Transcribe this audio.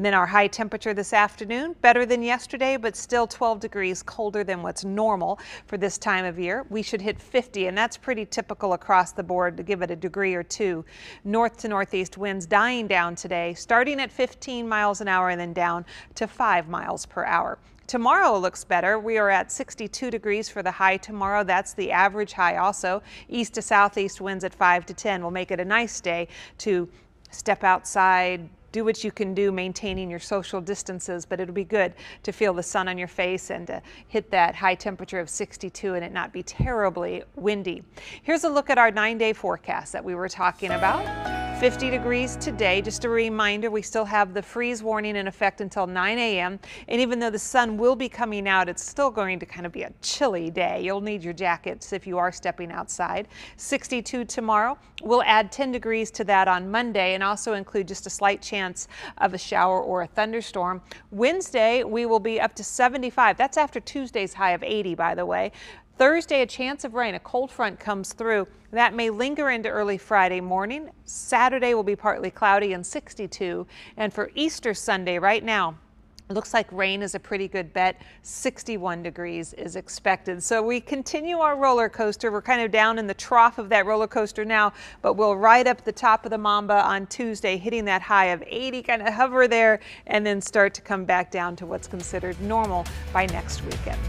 And then our high temperature this afternoon, better than yesterday, but still 12 degrees colder than what's normal for this time of year. We should hit 50, and that's pretty typical across the board to give it a degree or two. North to northeast winds dying down today, starting at 15 miles an hour and then down to 5 miles per hour. Tomorrow looks better. We are at 62 degrees for the high tomorrow. That's the average high also. East to southeast winds at 5 to 10 will make it a nice day to step outside, do what you can do, maintaining your social distances, but it'll be good to feel the sun on your face and to hit that high temperature of 62 and it not be terribly windy. Here's a look at our 9-day forecast that we were talking about. 50 degrees today. Just a reminder, we still have the freeze warning in effect until 9 a.m. And even though the sun will be coming out, it's still going to kind of be a chilly day. You'll need your jackets if you are stepping outside. 62 tomorrow. We'll add 10 degrees to that on Monday and also include just a slight chance of a shower or a thunderstorm. Wednesday, we will be up to 75. That's after Tuesday's high of 80, by the way. Thursday, a chance of rain. A cold front comes through. That may linger into early Friday morning. Saturday will be partly cloudy and 62. And for Easter Sunday right now, it looks like rain is a pretty good bet. 61 degrees is expected. So we continue our roller coaster. We're kind of down in the trough of that roller coaster now, but we'll ride up the top of the Mamba on Tuesday, hitting that high of 80, kind of hover there, and then start to come back down to what's considered normal by next weekend.